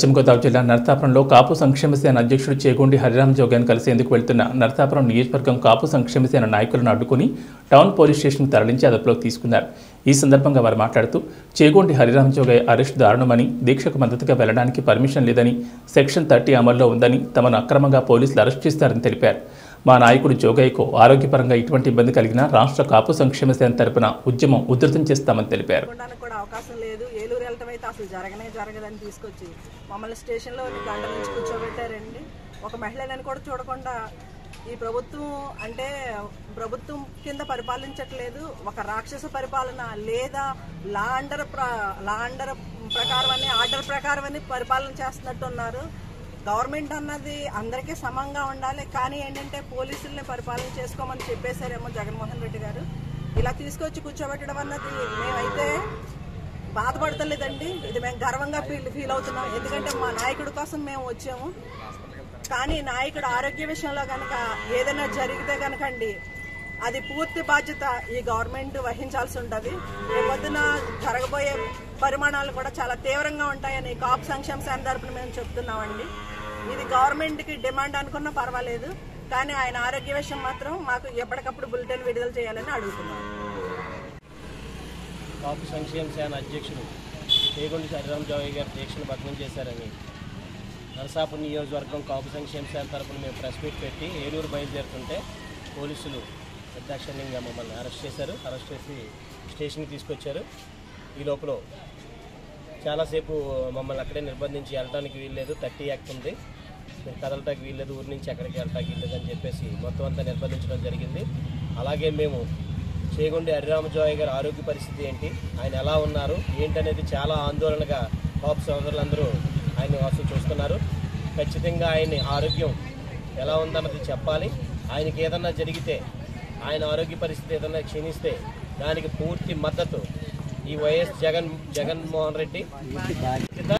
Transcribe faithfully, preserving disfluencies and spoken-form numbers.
पश्चिम गोदावरी जिला नरसापुरंलो कापु संक्षेम सेन अध्यक्षुडु चेगोंडी हरिराम जोगिनि कलिसेंदुकु वेळ्तुन्न नरसापुरं नियोजकवर्गं कापु संक्षेम सेन नायकुलनु अड्डुकोनि टाउन पोलीस स्टेषन्कु तरलिंचि अदपुलोकि तीसुकुन्नारु। ई संदर्भंगा वारु माट्लाडुतू चेगोंडी हरिराम जोगि अरेस्ट दारुणमनि दीक्षकु मद्दतुगा वेळ्ळडानिकि पर्मिशन लेदनि सेक्षन तीस अमल्लो उंदनि तमनु अक्रमंगा पोलीसुलु अरेस्ट चेशारनि तेलिपारु। మా నాయకుడు జోగయ్యకు ఆరోగ్యపరంగా ఇటువంటి ఇబ్బంది కలిగిన రాష్ట్ర కాపు సంక్షేమ శాఖ తరపున ఉద్యమం ఉధృతం చేస్తామని తెలిపారు. ఉండడానికి కూడా అవకాశం లేదు. ఏలూరు వెళ్తమైతే అసలు జరగనే జరగదని తీసుకొచ్చి మమ్మల్ని స్టేషన్ లో ఒక గంట నుంచి కూర్చోబెట్టారండి. ఒక మహిళని కూడా చూడకుండా ఈ ప్రభుత్వం అంటే ప్రభుత్వం కింద పరిపాలించట్లేదు, ఒక రాక్షస పరిపాలన లేదా లా అండర్ లా అండర్ ప్రకారమనే ఆర్డర్ ప్రకారమనే పరిపాలన చేస్తున్నట్టు ఉన్నారు. గవర్నమెంట్ అన్నది అందరికీ సమంగా ఉండాలి, కానీ ఏంటంటే పోలీసుల్ని పరిపాలన చేసుకోమని చెప్పేశారేమో జగన్మోహన్ రెడ్డి గారు. ఇలా తీసుకొచ్చి కూర్చోబెట్టడం అన్నది మేమైతే బాధపడతలేదండి, ఇది మేము గర్వంగా ఫీల్ అవుతున్నాం. ఎందుకంటే మా నాయకుడి కోసం మేము వచ్చాము, కానీ నాయకుడు ఆరోగ్య విషయంలో కనుక ఏదైనా జరిగితే కనుకండి అది పూర్తి బాధ్యత ఈ గవర్నమెంట్ వహించాల్సి ఉంటుంది. రేపొద్దున జరగబోయే పరిమాణాలు కూడా చాలా తీవ్రంగా ఉంటాయని కాపు సంక్షేమ శాఖ తరపున మేము చెప్తున్నామండి. ఇది గవర్నమెంట్కి డిమాండ్ అనుకున్నా పర్వాలేదు, కానీ ఆయన ఆరోగ్య విషయం మాత్రం మాకు ఎప్పటికప్పుడు బులెటిన్ విడుదల చేయాలని అడుగుతున్నాం. కాపు సంక్షేమ శాఖ అధ్యక్షుడు చేగొండి హరిరామ్ జోగి గారు దీక్షను భగ్నం చేశారని నరసాపురం నియోజకవర్గం కాపు సంక్షేమ శాఖ తరపున మేము ప్రెస్ మీట్ పెట్టి ఏలూరు బయలుదేరుతుంటే పోలీసులు నిర్దాక్షిణ్యంగా మమ్మల్ని అరెస్ట్ చేశారు. అరెస్ట్ చేసి స్టేషన్కి తీసుకొచ్చారు. ఈ లోపల చాలాసేపు మమ్మల్ని అక్కడే నిర్బంధించి వెళ్ళడానికి వీల్లేదు, థర్టీ యాక్ట్ ఉంది, మీరు కదలటానికి వీల్లేదు, ఊరి నుంచి అక్కడికి వెళ్ళటానికి వీల్లేదు అని చెప్పేసి మొత్తం అంతా నిర్బంధించడం జరిగింది. అలాగే మేము చేగొండి హరిరామ్ జోగి గారి ఆరోగ్య పరిస్థితి ఏంటి, ఆయన ఎలా ఉన్నారు ఏంటనేది చాలా ఆందోళనగా కాపు సోదరులందరూ ఆయన వాసు చూస్తున్నారు. ఖచ్చితంగా ఆయన ఆరోగ్యం ఎలా ఉందన్నది చెప్పాలి. ఆయనకి ఏదన్నా జరిగితే, ఆయన ఆరోగ్య పరిస్థితి ఏదైనా క్షీణిస్తే దానికి పూర్తి మద్దతు ఈ వైఎస్ జగన్ జగన్మోహన్ రెడ్డి